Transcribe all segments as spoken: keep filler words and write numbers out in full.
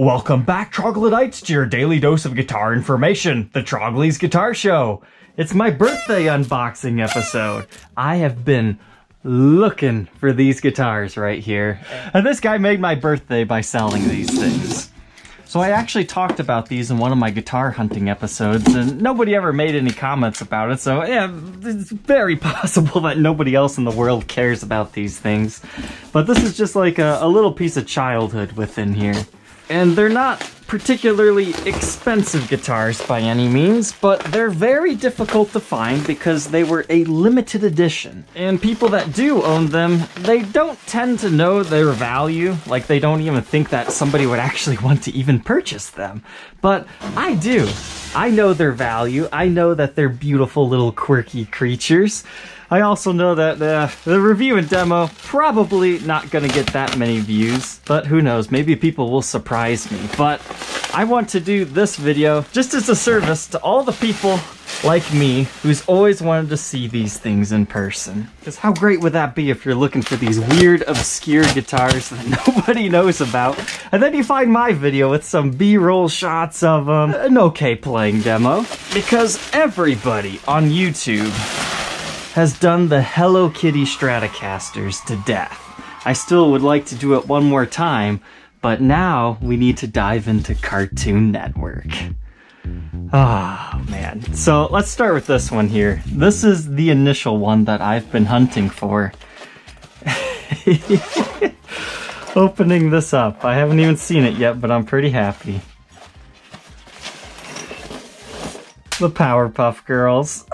Welcome back, Troglodytes, to your daily dose of guitar information, the Trogly's Guitar Show. It's my birthday unboxing episode. I have been looking for these guitars right here. And this guy made my birthday by selling these things. So I actually talked about these in one of my guitar hunting episodes, and nobody ever made any comments about it, so yeah, it's very possible that nobody else in the world cares about these things. But this is just like a, a little piece of childhood within here. And they're not particularly expensive guitars by any means, but they're very difficult to find because they were a limited edition. And people that do own them, they don't tend to know their value. Like, they don't even think that somebody would actually want to even purchase them. But I do. I know their value. I know that they're beautiful little quirky creatures. I also know that uh, the review and demo, probably not gonna get that many views, but who knows, maybe people will surprise me. But I want to do this video just as a service to all the people like me who's always wanted to see these things in person. Because how great would that be if you're looking for these weird, obscure guitars that nobody knows about, and then you find my video with some B-roll shots of um, an okay playing demo. Because everybody on YouTube has done the Hello Kitty Stratocasters to death. I still would like to do it one more time, but now we need to dive into Cartoon Network. Oh man. So let's start with this one here. This is the initial one that I've been hunting for. Opening this up. I haven't even seen it yet, but I'm pretty happy. The Powerpuff Girls.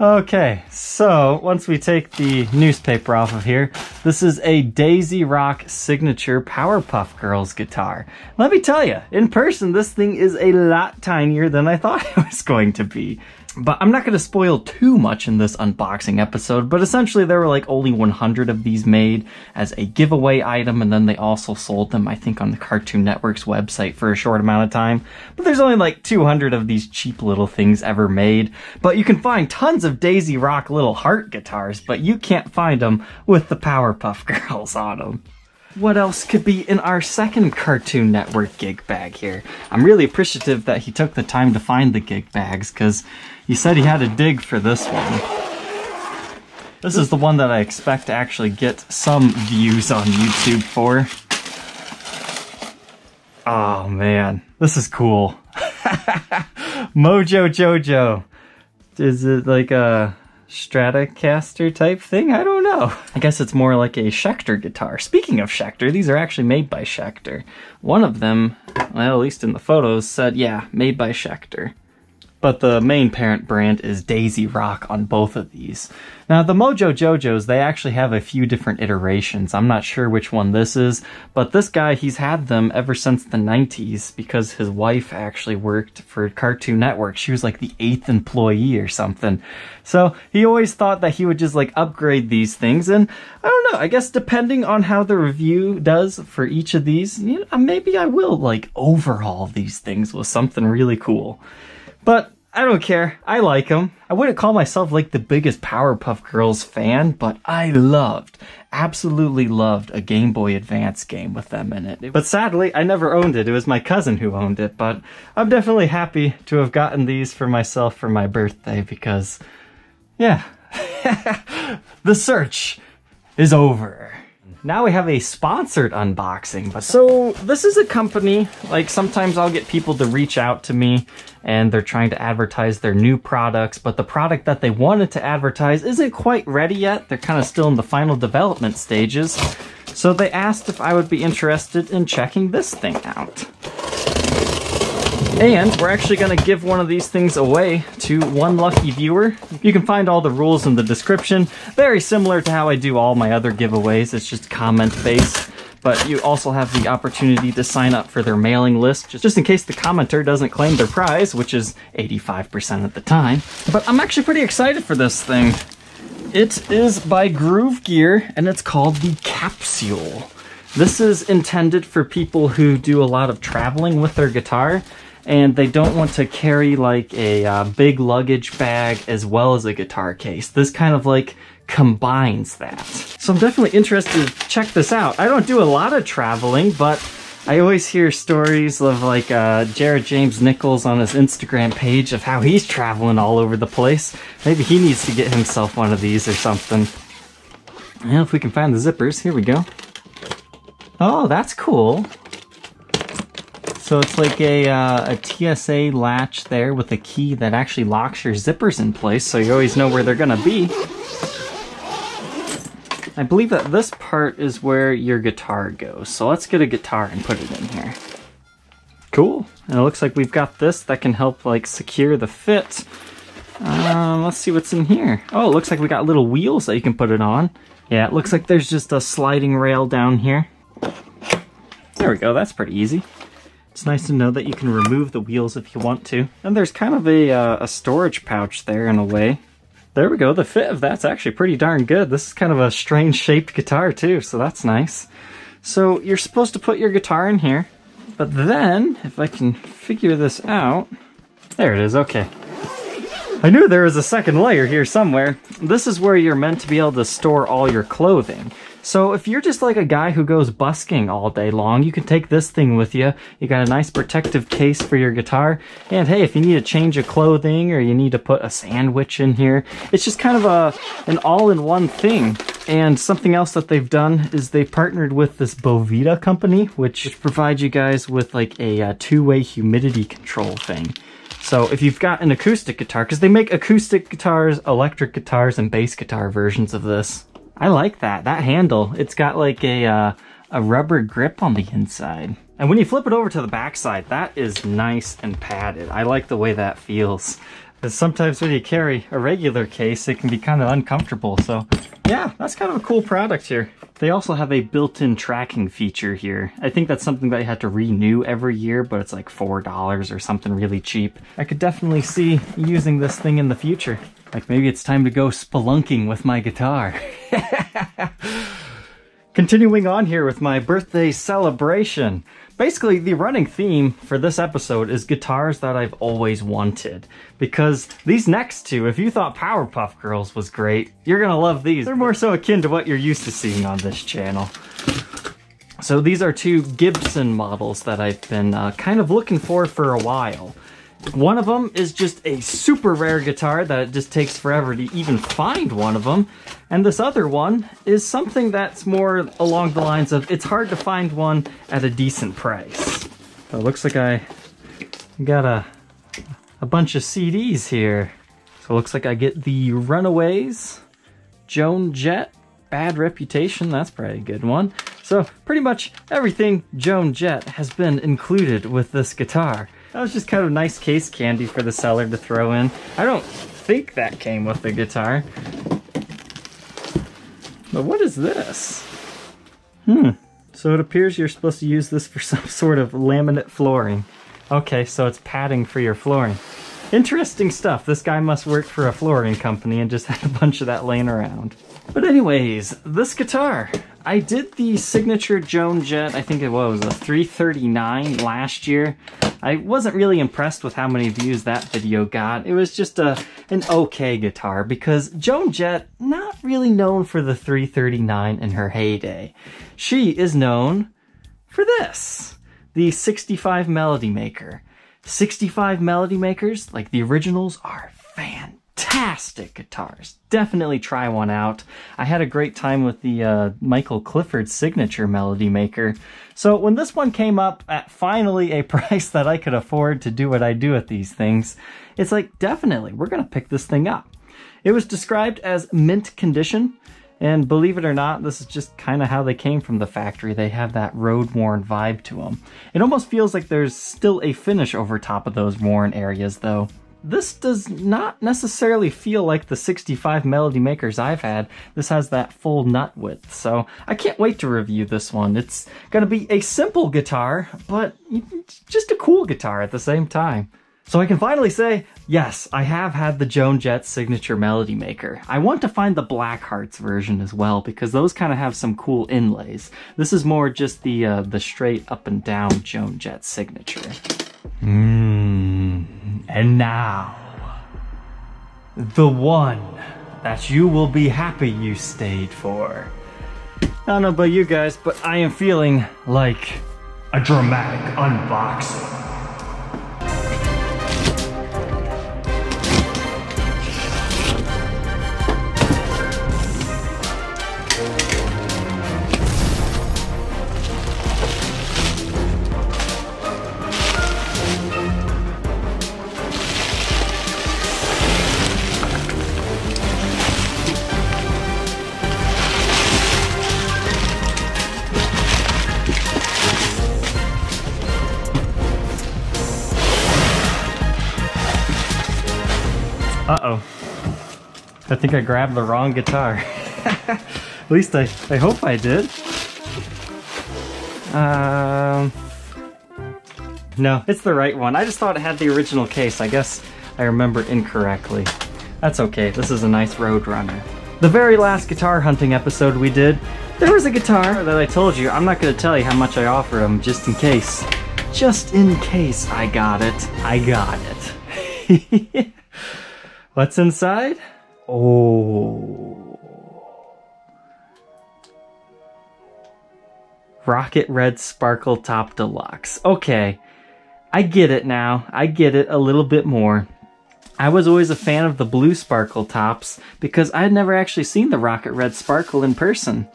Okay, so once we take the newspaper off of here, this is a Daisy Rock signature Powerpuff Girls guitar. Let me tell you, in person, this thing is a lot tinier than I thought it was going to be. But I'm not going to spoil too much in this unboxing episode, but essentially there were like only one hundred of these made as a giveaway item, and then they also sold them, I think, on the Cartoon Network's website for a short amount of time. But there's only like two hundred of these cheap little things ever made. But you can find tons of Daisy Rock little heart guitars, but you can't find them with the Powerpuff Girls on them. What else could be in our second Cartoon Network gig bag here? I'm really appreciative that he took the time to find the gig bags, because he said he had to dig for this one. This is the one that I expect to actually get some views on YouTube for. Oh man, this is cool. Mojo Jojo. Is it like a Stratocaster type thing? I don't know. I guess it's more like a Schecter guitar. Speaking of Schecter, these are actually made by Schecter. One of them, well, at least in the photos, said, yeah, made by Schecter. But the main parent brand is Daisy Rock on both of these. Now, the Mojo Jojos, they actually have a few different iterations. I'm not sure which one this is, but this guy, he's had them ever since the nineties because his wife actually worked for Cartoon Network. She was like the eighth employee or something. So he always thought that he would just like upgrade these things. And I don't know, I guess depending on how the review does for each of these, you know, maybe I will like overhaul these things with something really cool. But I don't care. I like them. I wouldn't call myself like the biggest Powerpuff Girls fan, but I loved, absolutely loved a Game Boy Advance game with them in it. But sadly, I never owned it. It was my cousin who owned it, but I'm definitely happy to have gotten these for myself for my birthday because, yeah, the search is over. Now we have a sponsored unboxing. But so this is a company, like sometimes I'll get people to reach out to me and they're trying to advertise their new products, but the product that they wanted to advertise isn't quite ready yet. They're kind of still in the final development stages. So they asked if I would be interested in checking this thing out. And we're actually going to give one of these things away to one lucky viewer. You can find all the rules in the description. Very similar to how I do all my other giveaways. It's just comment-based. But you also have the opportunity to sign up for their mailing list just in case the commenter doesn't claim their prize, which is eighty-five percent of the time. But I'm actually pretty excited for this thing. It is by Gruv Gear, and it's called the Kapsule. This is intended for people who do a lot of traveling with their guitar, and they don't want to carry like a uh, big luggage bag as well as a guitar case. This kind of like combines that. So I'm definitely interested to check this out. I don't do a lot of traveling, but I always hear stories of like uh, Jared James Nichols on his Instagram page of how he's traveling all over the place. Maybe he needs to get himself one of these or something. Well, if we can find the zippers, here we go. Oh, that's cool. So it's like a, uh, a T S A latch there with a key that actually locks your zippers in place, so you always know where they're gonna be. I believe that this part is where your guitar goes, so let's get a guitar and put it in here. Cool, and it looks like we've got this that can help like secure the fit. Um, let's see what's in here. Oh, it looks like we got little wheels that you can put it on. Yeah, it looks like there's just a sliding rail down here. There we go, that's pretty easy. It's nice to know that you can remove the wheels if you want to. And there's kind of a, uh, a storage pouch there in a way. There we go, the fit of that's actually pretty darn good. This is kind of a strange shaped guitar too, so that's nice. So you're supposed to put your guitar in here, but then, if I can figure this out, there it is, okay. I knew there was a second layer here somewhere. This is where you're meant to be able to store all your clothing. So if you're just like a guy who goes busking all day long, you can take this thing with you. You got a nice protective case for your guitar. And hey, if you need a change of clothing or you need to put a sandwich in here, it's just kind of a an all-in-one thing. And something else that they've done is they partnered with this Boveda company, which, which provides you guys with like a, a two-way humidity control thing. So if you've got an acoustic guitar, because they make acoustic guitars, electric guitars, and bass guitar versions of this. I like that, that handle. It's got like a, uh, a rubber grip on the inside. And when you flip it over to the backside, that is nice and padded. I like the way that feels. Because sometimes when you carry a regular case, it can be kind of uncomfortable. So yeah, that's kind of a cool product here. They also have a built-in tracking feature here. I think that's something that you have to renew every year, but it's like four dollars or something really cheap. I could definitely see using this thing in the future. Like maybe it's time to go spelunking with my guitar. Continuing on here with my birthday celebration. Basically, the running theme for this episode is guitars that I've always wanted. Because these next two, if you thought Powerpuff Girls was great, you're gonna love these. They're more so akin to what you're used to seeing on this channel. So these are two Gibson models that I've been uh, kind of looking for for a while. One of them is just a super rare guitar that it just takes forever to even find one of them. And this other one is something that's more along the lines of it's hard to find one at a decent price. It looks like I got a, a bunch of C Ds here. So it looks like I get the Runaways, Joan Jett, Bad Reputation, that's probably a good one. So pretty much everything Joan Jett has been included with this guitar. That was just kind of nice case candy for the seller to throw in. I don't think that came with the guitar. But what is this? Hmm. So it appears you're supposed to use this for some sort of laminate flooring. Okay, so it's padding for your flooring. Interesting stuff. This guy must work for a flooring company and just had a bunch of that laying around. But anyways, this guitar. I did the signature Joan Jett, I think it was a three thirty-nine last year. I wasn't really impressed with how many views that video got. It was just a an okay guitar because Joan Jett, not really known for the three thirty-nine in her heyday. She is known for this, the sixty-five Melody Maker. sixty-five Melody Makers, like the originals, are fantastic. Fantastic guitars. Definitely try one out. I had a great time with the uh, Michael Clifford signature Melody Maker. So when this one came up at finally a price that I could afford to do what I do with these things, it's like, definitely, we're gonna pick this thing up. It was described as mint condition, and believe it or not, this is just kind of how they came from the factory. They have that road-worn vibe to them. It almost feels like there's still a finish over top of those worn areas though. This does not necessarily feel like the sixty-five Melody Makers I've had. This has that full nut width, so I can't wait to review this one. It's gonna be a simple guitar, but just a cool guitar at the same time. So I can finally say, yes, I have had the Joan Jett signature Melody Maker. I want to find the Black Hearts version as well, because those kind of have some cool inlays. This is more just the, uh, the straight up and down Joan Jett signature. Mmm. And now, the one that you will be happy you stayed for. I don't know about you guys, but I am feeling like a dramatic unboxing. Uh-oh, I think I grabbed the wrong guitar. At least I, I hope I did. Um, no, it's the right one. I just thought it had the original case. I guess I remember incorrectly. That's okay, this is a nice Roadrunner. The very last guitar hunting episode we did, there was a guitar that I told you, I'm not gonna tell you how much I offered him, just in case. Just in case I got it, I got it. What's inside? Oh. Rocket Red Sparkle Top Deluxe. Okay, I get it now. I get it a little bit more. I was always a fan of the blue sparkle tops because I had never actually seen the Rocket Red Sparkle in person.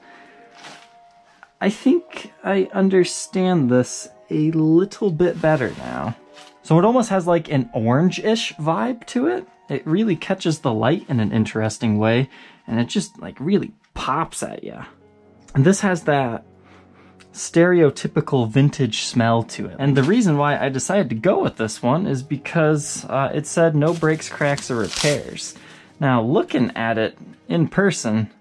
I think I understand this a little bit better now. So it almost has like an orange-ish vibe to it. It really catches the light in an interesting way, and it just like really pops at you. And this has that stereotypical vintage smell to it. And the reason why I decided to go with this one is because uh, it said no breaks, cracks, or repairs. Now looking at it in person,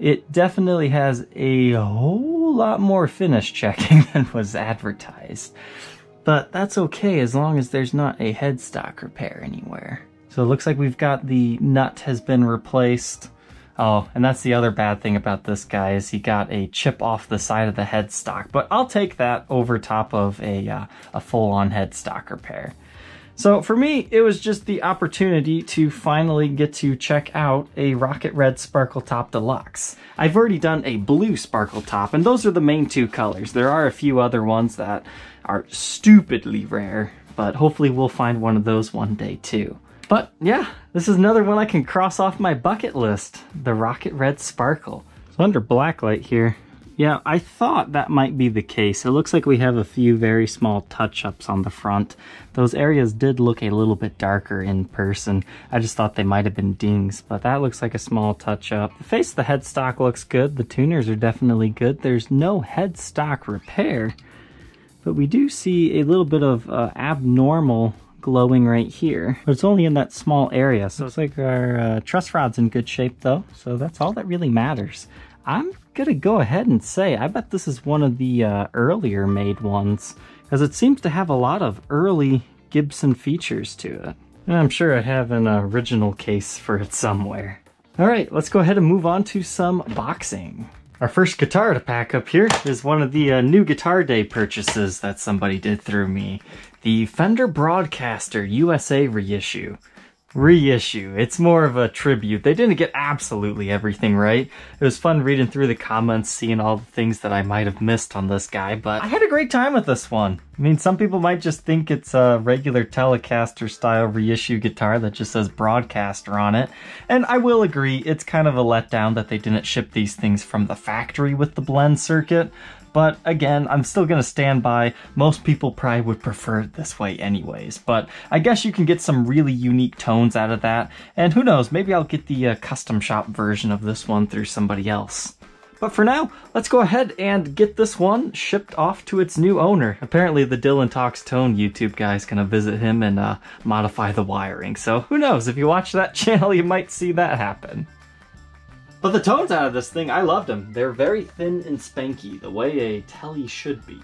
it definitely has a whole lot more finish checking than was advertised. But that's okay as long as there's not a headstock repair anywhere. So it looks like we've got the nut has been replaced. Oh, and that's the other bad thing about this guy is he got a chip off the side of the headstock, but I'll take that over top of a, uh, a full-on headstock repair. So for me, it was just the opportunity to finally get to check out a Rocket Red Sparkle Top Deluxe. I've already done a blue sparkle top, and those are the main two colors. There are a few other ones that are stupidly rare, but hopefully we'll find one of those one day too. But yeah, this is another one I can cross off my bucket list, the Rocket Red Sparkle. So under blacklight here, yeah, I thought that might be the case. It looks like we have a few very small touch-ups on the front. Those areas did look a little bit darker in person. I just thought they might have been dings, but that looks like a small touch-up. The face of the headstock looks good. The tuners are definitely good. There's no headstock repair, but we do see a little bit of uh, abnormal glowing right here, but it's only in that small area. So it's like our uh, truss rod's in good shape though, so that's all that really matters. I'm gonna go ahead and say I bet this is one of the uh, earlier made ones, because it seems to have a lot of early Gibson features to it. And I'm sure I have an original case for it somewhere. All right, let's go ahead and move on to some boxing. Our first guitar to pack up here is one of the uh, new Guitar Day purchases that somebody did through me. The Fender Broadcaster U S A reissue. Reissue, it's more of a tribute. They didn't get absolutely everything right. It was fun reading through the comments, seeing all the things that I might have missed on this guy, but I had a great time with this one. I mean, some people might just think it's a regular Telecaster style reissue guitar that just says Broadcaster on it. And I will agree, it's kind of a letdown that they didn't ship these things from the factory with the blend circuit. But again, I'm still gonna stand by. Most people probably would prefer it this way anyways, but I guess you can get some really unique tones out of that. And who knows, maybe I'll get the uh, custom shop version of this one through somebody else. But for now, let's go ahead and get this one shipped off to its new owner. Apparently the Dylan Talks Tone YouTube guy is gonna visit him and uh, modify the wiring. So who knows, if you watch that channel, you might see that happen. But the tones out of this thing, I loved them. They're very thin and spanky, the way a Tele should be.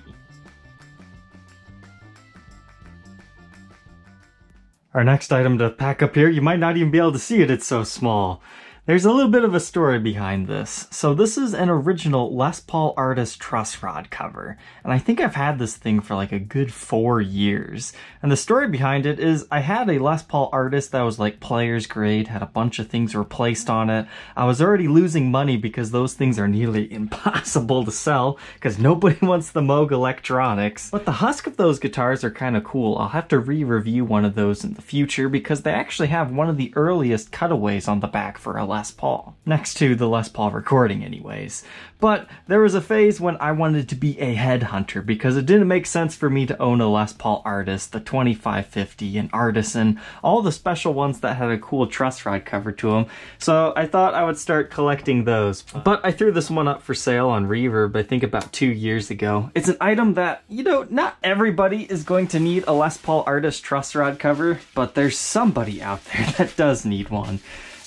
Our next item to pack up here, you might not even be able to see it, it's so small. There's a little bit of a story behind this. So this is an original Les Paul Artist Truss Rod cover, and I think I've had this thing for like a good four years. And the story behind it is I had a Les Paul Artist that was like player's grade, had a bunch of things replaced on it. I was already losing money because those things are nearly impossible to sell because nobody wants the Moog electronics. But the husk of those guitars are kind of cool. I'll have to re-review one of those in the future because they actually have one of the earliest cutaways on the back for a Les Les Paul. Next to the Les Paul Recording anyways. But there was a phase when I wanted to be a headhunter because it didn't make sense for me to own a Les Paul Artist, the twenty-five fifty, an Artisan, all the special ones that had a cool truss rod cover to them. So I thought I would start collecting those. But I threw this one up for sale on Reverb, I think about two years ago. It's an item that, you know, not everybody is going to need a Les Paul Artist truss rod cover, but there's somebody out there that does need one.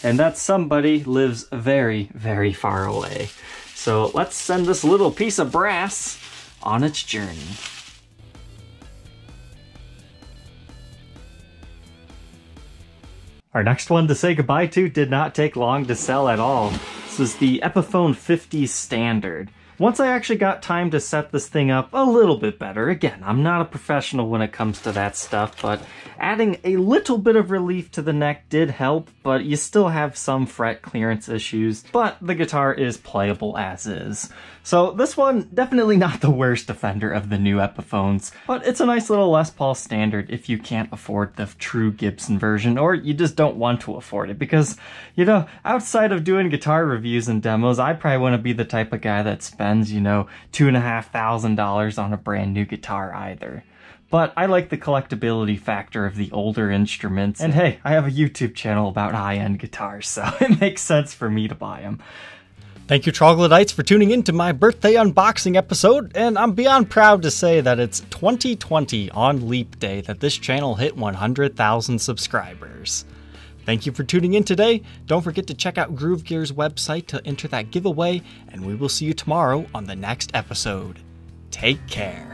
And that somebody lives very, very far away. So let's send this little piece of brass on its journey. Our next one to say goodbye to did not take long to sell at all. This is the Epiphone fifty Standard. Once I actually got time to set this thing up a little bit better, again, I'm not a professional when it comes to that stuff, but adding a little bit of relief to the neck did help, but you still have some fret clearance issues, but the guitar is playable as is. So this one, definitely not the worst offender of the new Epiphones, but it's a nice little Les Paul Standard if you can't afford the true Gibson version, or you just don't want to afford it, because, you know, outside of doing guitar reviews and demos, I probably want to be the type of guy that spends, you know, two and a half thousand dollars on a brand new guitar either. But I like the collectability factor of the older instruments, and hey, I have a YouTube channel about high-end guitars, so it makes sense for me to buy them. Thank you, Troglodytes, for tuning in to my birthday unboxing episode, and I'm beyond proud to say that it's twenty twenty on Leap Day that this channel hit one hundred thousand subscribers. Thank you for tuning in today. Don't forget to check out Gruv Gear's website to enter that giveaway, and we will see you tomorrow on the next episode. Take care.